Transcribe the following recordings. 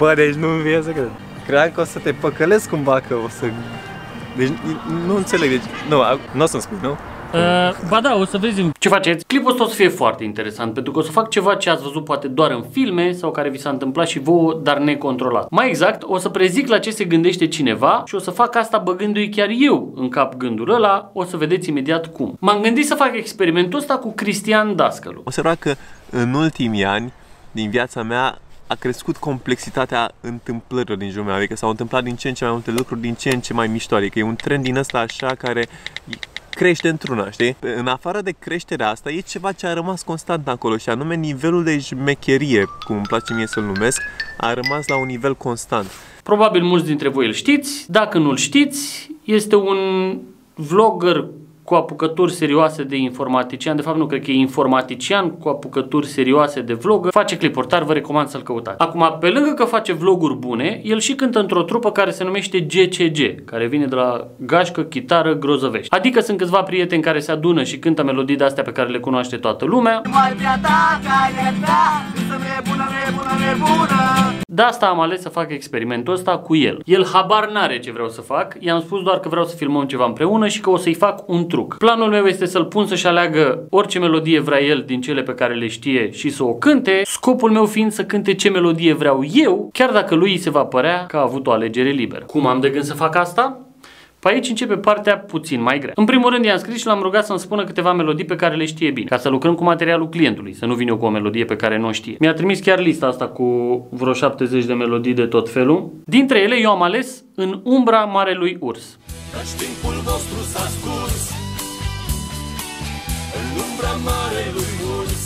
Bă, deci nu-mi vine să cred. Cream că o să te păcălesc cumva, că o să... Deci nu înțeleg, deci... Nu o să-mi spui, nu? Ba da, o să vezi ce faceți. Clipul ăsta o să fie foarte interesant, pentru că o să fac ceva ce ați văzut poate doar în filme sau care vi s-a întâmplat și vouă, dar necontrolat. Mai exact, o să prezic la ce se gândește cineva și o să fac asta băgându-i chiar eu în cap gândul ăla. O să vedeți imediat cum. M-am gândit să fac experimentul ăsta cu Cristian Dascălu. Observa că în ultimii ani din viața mea a crescut complexitatea întâmplărilor din jurul meu. Adică s-au întâmplat din ce în ce mai multe lucruri, din ce în ce mai mișto. Adică e un trend din ăsta așa care... crește într-una, știi? În afară de creșterea asta, e ceva ce a rămas constant acolo și anume nivelul de jmecherie, cum îmi place mie să-l numesc, a rămas la un nivel constant. Probabil mulți dintre voi îl știți, dacă nu-l știți, este un vlogger cu apucături serioase de informatician, de fapt nu cred că e informatician cu apucături serioase de vlogger, face clipuri tari, vă recomand să-l căutați. Acum, pe lângă că face vloguri bune, el și cântă într-o trupă care se numește GCG, care vine de la Gașca Chitară Grozăvești. Adică sunt câțiva prieteni care se adună și cântă melodii de astea pe care le cunoaște toată lumea. De asta am ales să fac experimentul ăsta cu el. El habar n-are ce vreau să fac, i-am spus doar că vreau să filmăm ceva împreună și că o să-i fac un truc. Planul meu este să-l pun să-și aleagă orice melodie vrea el din cele pe care le știe și să o cânte, scopul meu fiind să cânte ce melodie vreau eu, chiar dacă lui se va părea că a avut o alegere liberă. Cum am de gând să fac asta? Păi aici începe partea puțin mai grea. În primul rând i-am scris și l-am rugat să-mi spună câteva melodii pe care le știe bine, ca să lucrăm cu materialul clientului, să nu vin eu cu o melodie pe care nu o știe. Mi-a trimis chiar lista asta cu vreo 70 de melodii de tot felul. Dintre ele eu am ales În umbra marelui urs. Căci timpul vostru s-a scurs în umbra marelui urs.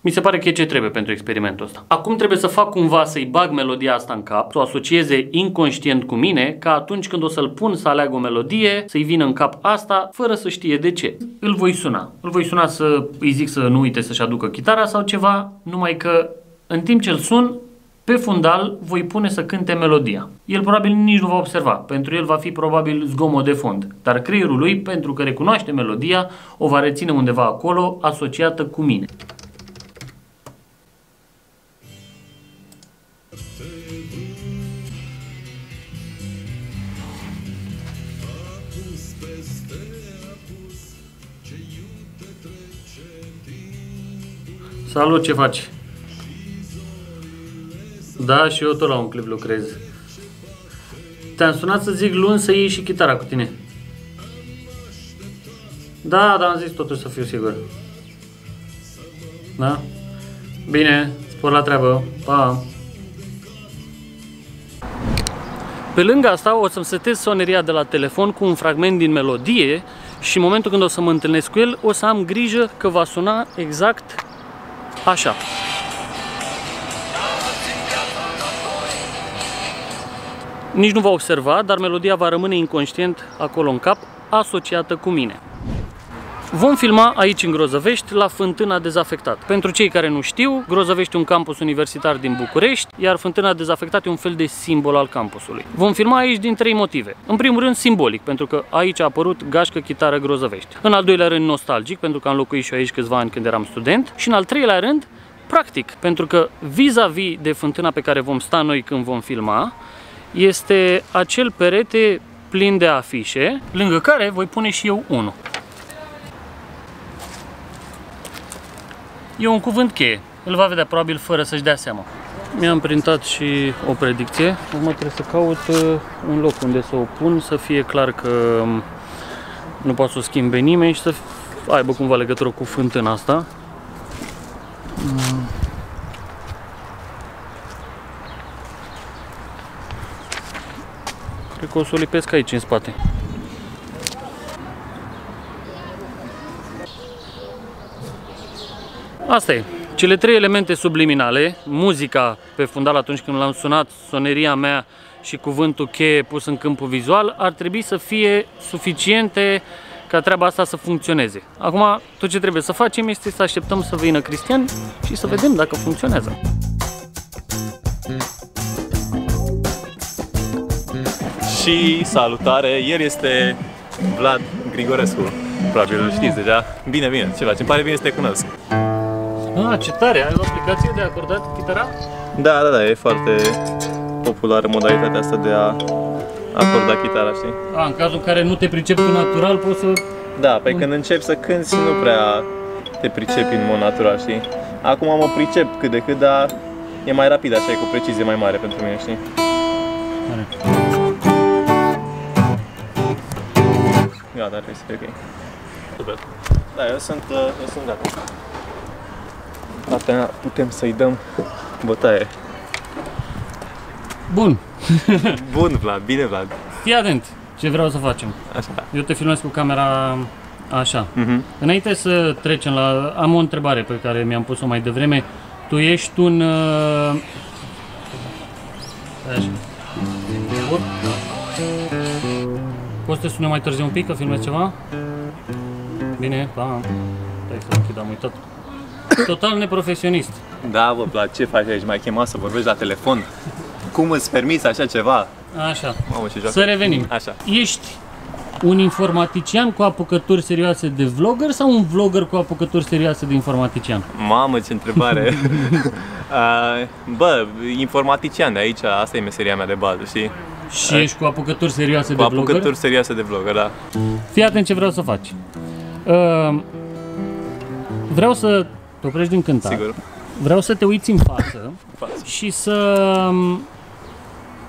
Mi se pare că e ce trebuie pentru experimentul ăsta. Acum trebuie să fac cumva să-i bag melodia asta în cap, să o asocieze inconștient cu mine, ca atunci când o să-l pun să aleagă o melodie, să-i vină în cap asta, fără să știe de ce. Îl voi suna. Îl voi suna să îi zic să nu uite să-și aducă chitara sau ceva, numai că în timp ce îl sun, pe fundal voi pune să cânte melodia. El probabil nici nu va observa, pentru el va fi probabil zgomot de fond, dar creierul lui, pentru că recunoaște melodia, o va reține undeva acolo, asociată cu mine. Salut, ce faci? Da, și eu tot la un clip lucrez. Te-am sunat să zic luni să iei și chitara cu tine. Da, dar am zis totuși să fiu sigur. Da? Bine, spor la treabă. Pa! Pe lângă asta o să-mi setez soneria de la telefon cu un fragment din melodie și în momentul când o să mă întâlnesc cu el o să am grijă că va suna exact așa. Nici nu va observa, dar melodia va rămâne inconștient acolo în cap, asociată cu mine. Vom filma aici în Grozăvești, la fântâna dezafectată. Pentru cei care nu știu, Grozăvești e un campus universitar din București, iar fântâna dezafectată e un fel de simbol al campusului. Vom filma aici din 3 motive. În primul rând simbolic, pentru că aici a apărut Gașca Chitară Grozăvești. În al doilea rând nostalgic, pentru că am locuit și eu aici câțiva ani când eram student. Și în al treilea rând practic, pentru că vis-a-vis de fântâna pe care vom sta noi când vom filma, este acel perete plin de afișe, lângă care voi pune și eu unul. E un cuvânt cheie, îl va vedea probabil fără să-și dea seama. Mi-am printat și o predicție. Acum trebuie să caut un loc unde să o pun, să fie clar că nu poate să o schimbe nimeni și să aibă cumva legătură cu fântâna asta. Cred că o să o lipesc aici, în spate. Asta e. Cele trei elemente subliminale, muzica pe fundal atunci când l-am sunat, soneria mea și cuvântul cheie pus în câmpul vizual, ar trebui să fie suficiente ca treaba asta să funcționeze. Acum, tot ce trebuie să facem este să așteptăm să vină Cristian și să vedem dacă funcționează. Și salutare, el este Vlad Grigorescu. Probabil îl știți deja. Bine, bine, ce faci? Îmi pare bine să te cunosc. Ah, ce tare! Ai o aplicație de acordat chitara? Da, da, da, e foarte populară modalitatea asta de a acorda chitara, știi? A, în cazul în care nu te pricepi tu natural, poți să... Da, pe când începi să cânti, nu prea te pricepi în mod natural, știi? Acum mă pricep cât de cât, dar e mai rapid, așa e, cu precizie mai mare pentru mine, știi? Gata, trebuie să fie ok. Super. Da, eu sunt gata. Partea mea putem să-i dăm bătaie. Bun! Bun, Vlad, bine, Vlad! Fii atent ce vreau să facem. Așa. Eu te filmez cu camera așa. Înainte să trecem la... Am o întrebare pe care mi-am pus-o mai devreme. Tu ești un... Așa. Poți să te sunăm mai târziu un pic, că filmezi ceva? Bine, pa! Stai să închid, am uitat. Total neprofesionist. Da, bă, Vlad, ce faci aici? M-ai chemat să vorbești la telefon? Cum îți permiți așa ceva? Așa. Mamă, ce joacă. Să revenim. Așa. Ești un informatician cu apucături serioase de vlogger sau un vlogger cu apucături serioase de informatician? Mamă, ce întrebare! Bă, informatician de aici, asta e meseria mea de bază, știi? Și ești cu apucături serioase de vlogger? Cu apucături serioase de vlogger, da. Fii atent ce vreau să faci. Vreau să te oprești din cântat. Sigur. Vreau să te uiți în față și să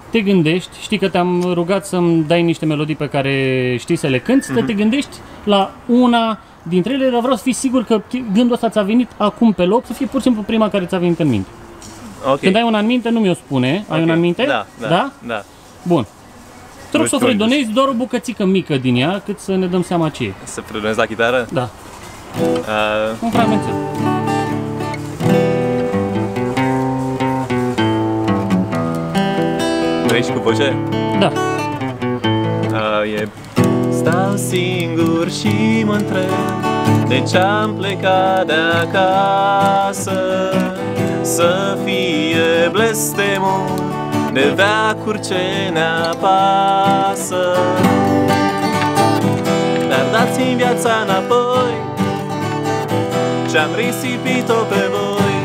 te gândești, știi că te-am rugat să-mi dai niște melodii pe care știi să le cânti, să te gândești la una dintre ele, dar vreau să fii sigur că gândul ăsta ți-a venit acum pe loc, să fie pur și simplu prima care ți-a venit în minte. Okay. Când ai una în minte, nu mi-o spune. Ai una în minte? Da, da, da? Da. Bun. Te rog să o fredonezi doar o bucățică mică din ea, cât să ne dăm seama ce e. Să fredonezi la chitară? Da. Un fragmentel. Vrei și cu voce? Da. E... Stau singur și mă întreb de ce-am plecat de acasă, să fie blestemul de veacuri ce ne apasă. Dar dați-mi viața înapoi, ce-am risipit-o pe voi,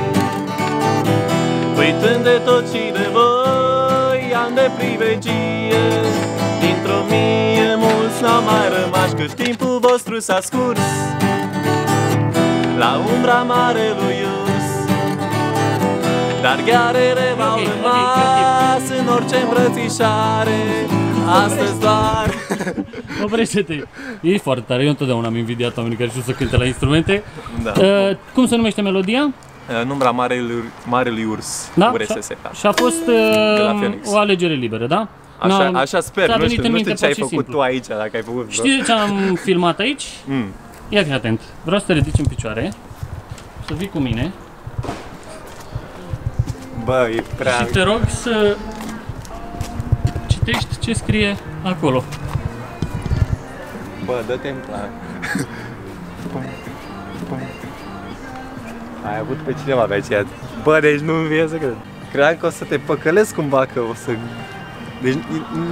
uitând de tot și de voi. Am de privegie, dintr-o mie mulți n-au mai rămas, că timpul vostru s-a scurs la umbra marelui urs. Dar ghearele v-au rămas în orice îmbrățișare. Astăzi doar... Oprește-te! E foarte tare, eu întotdeauna am invidiat oamenii care știu să cânte la instrumente. Da. Cum se numește melodia? În umbra marelui urs, da? URSS. Și a fost o alegere liberă, da? Așa, așa sper, nu știu, ce ai făcut tu aici, dacă ai făcut... Știi ce am filmat aici? Ia fi atent, vreau să te ridici în picioare, să vii cu mine. Bă, e prea... Și te rog să citești ce scrie acolo. Bă, dă-te-n plan. Ai avut pe cineva pe aceea. Bă, deci nu-mi vine să cred. Cream că o să te păcălesc cumva, că o să... Deci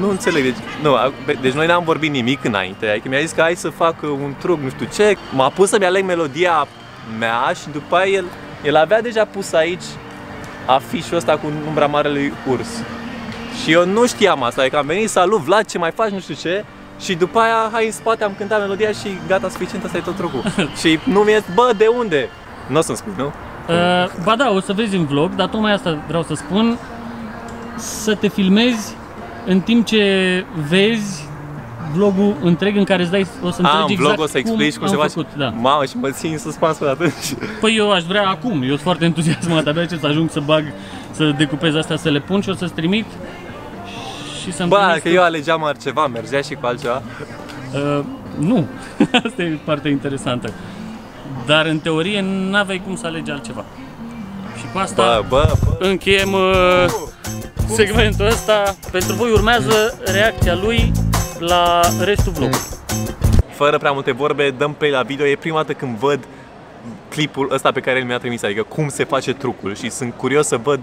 nu înțeleg, deci noi n-am vorbit nimic înainte. Adică mi-a zis că hai să fac un truc, nu știu ce. M-a pus să-mi aleg melodia mea și după aia el avea deja pus aici afișul ăsta cu umbra marelui urs. Și eu nu știam asta, adică am venit, salut Vlad, ce mai faci, nu știu ce. Și după aia, hai în spate, am cântat melodia și gata, suficient, asta e tot trucul. Și nu mi-e, bă, de unde? Nu o să-mi spui, nu? Ba da, o să vezi în vlog, dar tocmai asta vreau să spun. Să te filmezi în timp ce vezi vlogul întreg, în care îți dai, o să înțelegi exact vlog, o să explici cum se face. Da. Mamă, și mă țin suspans până atunci. Păi eu aș vrea acum, eu sunt foarte entuziasmat, abia ce să ajung să bag, să decupez astea, să le pun și o să-ți trimit. Și să-mi trimit. Ba, că eu alegeam altceva, mergea și cu altceva. Nu, asta e partea interesantă. Dar în teorie n-aveai cum să alegi altceva. Și cu asta încheiem segmentul ăsta. Pentru voi urmează reacția lui la restul vlogului. Fără prea multe vorbe, dăm play la video. E prima dată când văd clipul ăsta pe care el mi-a trimis, adică cum se face trucul, și sunt curios să văd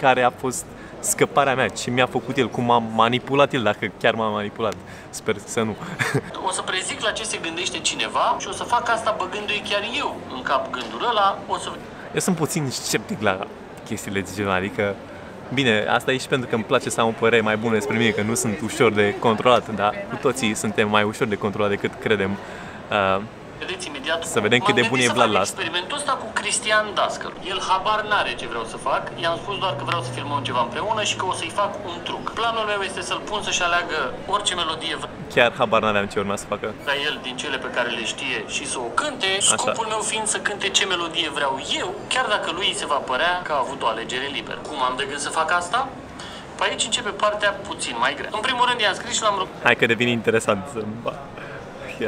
care a fost scăparea mea, ce mi-a făcut el, cum m-a manipulat el, dacă chiar m-a manipulat. Sper să nu. O să prezic la ce se gândește cineva și o să fac asta băgându-i chiar eu în cap gândul ăla. Eu sunt puțin sceptic la chestiile de genul, adică bine, asta e și pentru că îmi place să am o părere mai bună despre mine, că nu sunt ușor de controlat, dar cu toții suntem mai ușor de controlat decât credem. Vedeți imediat, să vedem cât de bun e Vlad la asta. Experimentul ăsta cu Cristian Dascălu. El habar n-are ce vreau să fac, i-am spus doar că vreau să filmăm ceva împreună și că o să-i fac un truc. Planul meu este să-l pun să-și aleagă orice melodie. Chiar habar n-aveam ce urma să facă. Ca el din cele pe care le știe și să o cânte, scopul meu fiind să cânte ce melodie vreau eu, chiar dacă lui se va părea că a avut o alegere liberă. Cum am de gând să fac asta? Păi aici începe partea puțin mai grea. În primul rând i-am scris și l-am rugat. Hai că devine interesant.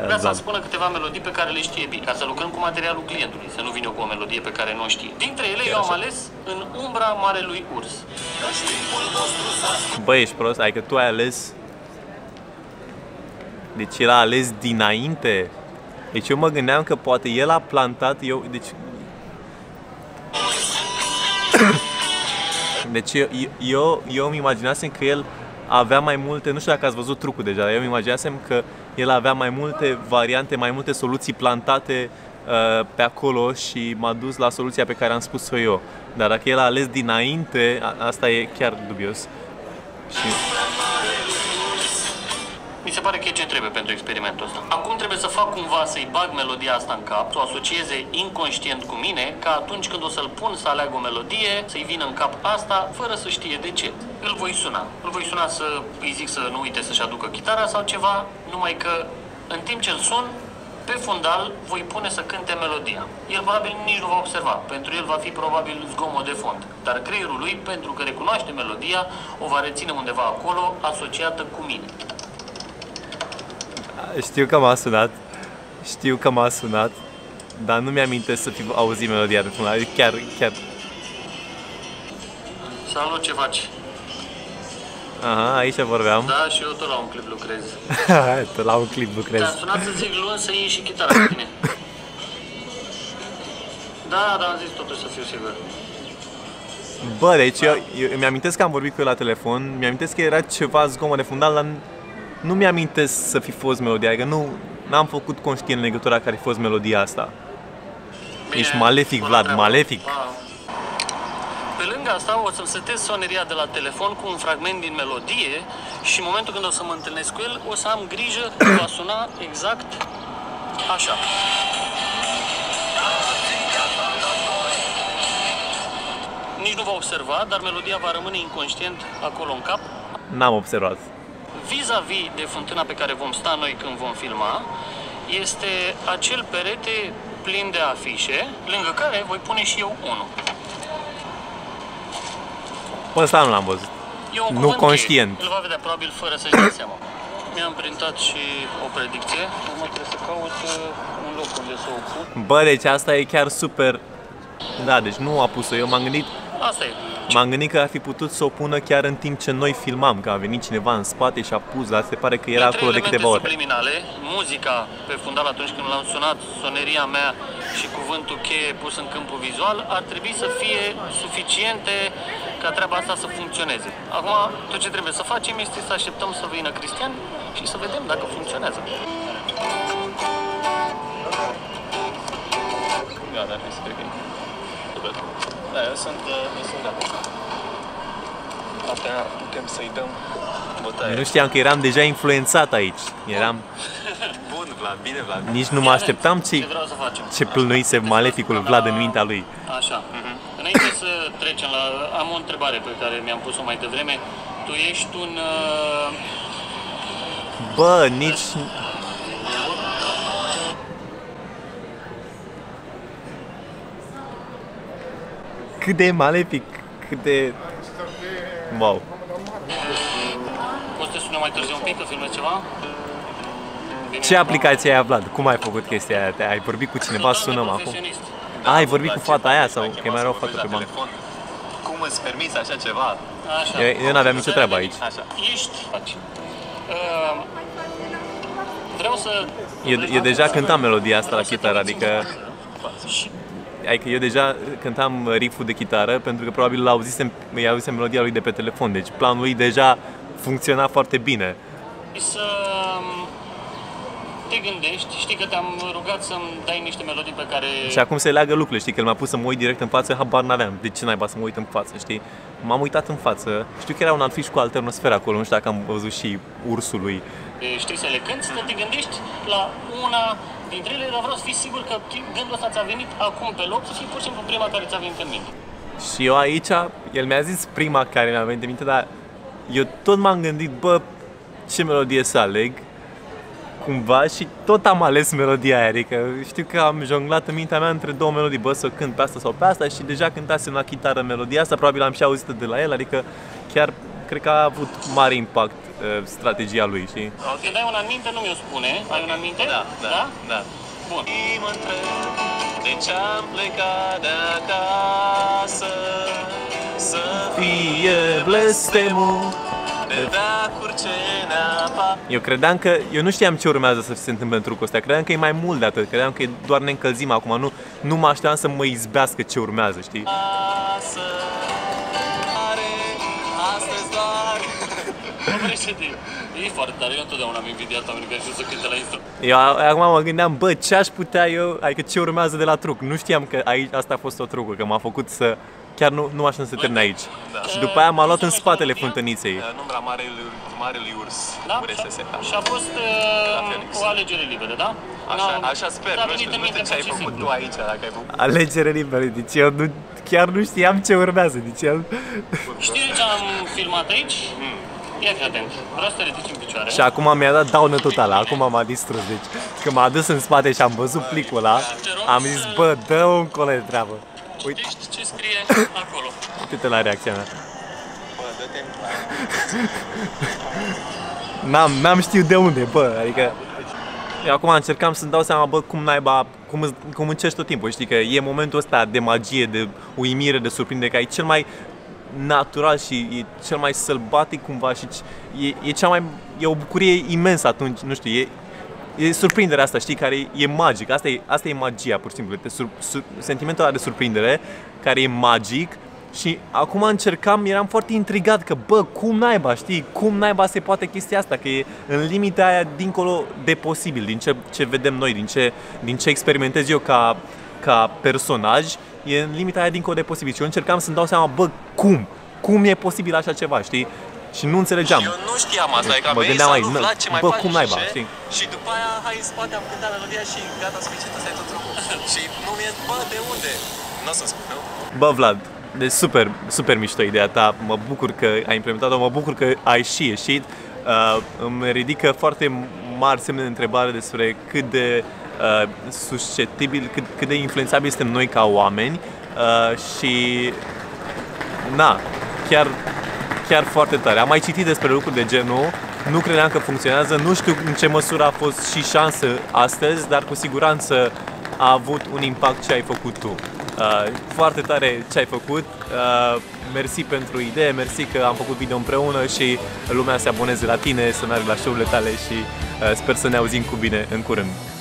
Vrea să spună câteva melodii pe care le știe bine, ca să lucrăm cu materialul clientului, să nu vină cu o melodie pe care nu o știe. Dintre ele eu am ales În umbra marelui urs. Băi, ești prost, adică tu ai ales... Deci el a ales dinainte. Deci eu mă gândeam că poate el a plantat, eu... Deci... Deci eu îmi imaginasem că el avea mai multe, nu știu dacă ați văzut trucul deja, eu îmi imaginasem că el avea mai multe variante, mai multe soluții plantate pe acolo și m-a dus la soluția pe care am spus-o eu. Dar dacă el a ales dinainte, asta e chiar dubios. Și... mi se pare că e ce trebuie pentru experimentul ăsta. Acum trebuie să fac cumva să-i bag melodia asta în cap, să o asocieze inconștient cu mine, ca atunci când o să-l pun să aleagă o melodie, să-i vină în cap asta, fără să știe de ce. Îl voi suna. Îl voi suna să îi zic să nu uite să-și aducă chitara sau ceva, numai că în timp ce îl sun, pe fundal voi pune să cânte melodia. El probabil nici nu va observa, pentru el va fi probabil zgomot de fond. Dar creierul lui, pentru că recunoaște melodia, o va reține undeva acolo, asociată cu mine. Știu că m-a sunat, dar nu mi-amintesc să fi auzit melodia de până la chiar. Salut, ce faci? Aha, aici vorbeam. Da, și eu tot la un clip lucrez. Tot la un clip lucrez. Te-am sunat să zic luni să iei și chitara cu tine. Da, dar am zis totuși să fiu sigur. Bă, deci eu mi-amintesc că am vorbit cu el la telefon, mi-amintesc că era ceva zgomot de fundal, dar... nu mi-amintesc să fi fost melodia, adică nu am făcut conștient în legătura care a fost melodia asta. Bine, ești malefic, Vlad, malefic! Pe lângă asta o să-mi setez soneria de la telefon cu un fragment din melodie și în momentul când o să mă întâlnesc cu el, o să am grijă că va suna exact așa. Nici nu va observa, dar melodia va rămâne inconștient acolo în cap. N-am observat. Vis-a-vis de fântâna pe care vom sta noi când vom filma, este acel perete plin de afișe, lângă care voi pune și eu unul. Păi ăsta nu l-am văzut. Nu conștient. Îl va vedea probabil fără să-și dea seama. Mi-am printat și o predicție. Acum trebuie să caut un loc unde să o pun. Bă, deci asta e chiar super... Da, deci nu a pus-o. Eu m-am gândit... Asta e. M-am gândit că ar fi putut să o pună chiar în timp ce noi filmam, că a venit cineva în spate și a pus, dar se pare că era acolo de câteva ore. Subliminale, muzica pe fundal atunci când l-am sunat, soneria mea și cuvântul cheie pus în câmpul vizual, ar trebui să fie suficiente ca treaba asta să funcționeze. Acum, tot ce trebuie să facem este să așteptăm să vină Cristian și să vedem dacă funcționează. Gata, hai să plecăm. Da, eu sunt gata. Atea putem să-i dăm bătaie. Nu știam că eram deja influențat aici. Eram... Bun, Vlad, bine, Vlad. Nici nu mă așteptam ce plănuise maleficul Vlad în mintea lui. Așa. Înainte să trecem la... Am o întrebare pe care mi-am pus-o mai devreme. Tu ești un... Bă, nici... Cât de malefic, cât de... Wow! Poți să sună mai târziu un pic, că filmezi ceva? Ce aplicație ai aflat? Cum ai făcut chestia aia? Ai vorbit cu cineva? Sunăm acum. Ai vorbit cu fata aia sau că mai era o fată pe bancă? Cum îți permiți așa ceva? Eu n-aveam nicio treabă aici. Ești... Vreau să... Eu deja cântam melodia asta la chitară, adică... Adică eu deja cântam riff-ul de chitară, pentru că probabil i-auzisem melodia lui de pe telefon, deci planul lui deja funcționa foarte bine. Să te gândești, știi că te-am rugat să-mi dai niște melodii pe care... Și acum se leagă lucrurile, știi, că el m-a pus să mă uit direct în față, habar n-aveam, de ce naiba să mă uit în față, știi? M-am uitat în față, știu că era un alfiș cu alternosferă acolo, nu știu dacă am văzut și ursului. Știi să le cânti, să te gândești la una dintre ele, dar vreau să fii sigur că gândul ăsta ți-a venit acum pe loc și pur și simplu prima care ți-a venit în minte. Și eu aici, el mi-a zis prima care mi-a venit în minte, dar eu tot m-am gândit, bă, ce melodie să aleg, cumva, și tot am ales melodia aia, adică știu că am jonglat în mintea mea între două melodii, bă, să o cânt pe asta sau pe asta, și deja cântasem la chitară melodia asta, probabil am și auzit-o de la el, adică chiar cred că a avut mare impact strategia lui, știi? Ok, dai una în minte, nu mi-o spune, ai una în minte? Da, da, da. Da. Bun. Mă întreb de ce am plecat de acasă, să fie blestemul. Eu credeam că, eu nu știam ce urmează să se întâmple în trucul ăsta, credeam că e mai mult de atât, credeam că doar ne încălzim acum, nu mă așteptam să mă izbească ce urmează, știi? E foarte tare, eu întotdeauna am invidiat oamenii care știu să cânte la instrument. Eu acum mă gândeam, bă, ce aș putea eu, adică ce urmează de la truc, nu știam că aici, asta a fost o trucă, că m-a făcut să... Chiar nu aș să se termine aici. Da. Și după aia m-a luat în spatele fântâniței. La umbra marelui urs. Da? Și a fost o alegere liberă, da? Așa sper, nu știu ce ai făcut tu aici, dacă ai făcut. Alegere liberă, deci eu chiar nu știam ce urmează, deci el... Știi ce am filmat aici? Ia fi atent, vreau să te ridici în picioare. Și acum mi-a dat daună totală, acum m-a distrus, deci când m-a dus în spate și am văzut plicul ăla, am zis, bă, dă-o încolo de treabă. Uite ce scrie acolo. Uite-te la reacția mea. Bă, dă-te. N-am știut de unde, bă, adică... Eu acum încercam să-mi dau seama, bă, cum naiba, cum încerci tot timpul, știi, că e momentul ăsta de magie, de uimire, de surprindere, că e cel mai natural și e cel mai sălbatic cumva și e o bucurie imensă atunci, nu știu, e surprinderea asta, știi, care e magic, asta e magia, pur și simplu, sentimentul ăla de surprindere, care e magic. Și acum eram foarte intrigat că, bă, cum naiba, știi, cum naiba se poate chestia asta, că e în limita aia dincolo de posibil, din ce vedem noi, din ce experimentez eu ca personaj, e în limita aia dincolo de posibil. Și eu încercam să-mi dau seama, bă, cum e posibil așa ceva, știi? Și nu înțelegeam. Și eu nu știam asta, că mă gândeam aici, bă, cum naiba, știi? Și după aia, hai în spate, am cântat melodia și gata, suficient, ăsta e tot trucul. Și nu mi-e, bă, de unde? N-o să spun, nu? Bă, Vlad, deci super, super mișto ideea ta, mă bucur că ai implementat-o, mă bucur că ai și ieșit. Îmi ridică foarte mari semne de întrebare despre cât de susceptibil, cât de influențabil suntem noi ca oameni și... Na, chiar foarte tare. Am mai citit despre lucruri de genul, nu credeam că funcționează, nu știu în ce măsură a fost și șansă astăzi, dar cu siguranță a avut un impact ce ai făcut tu. Foarte tare ce ai făcut, mersi pentru idee, mersi că am făcut video împreună și lumea se aboneze la tine, să meargă la show-urile tale și sper să ne auzim cu bine în curând.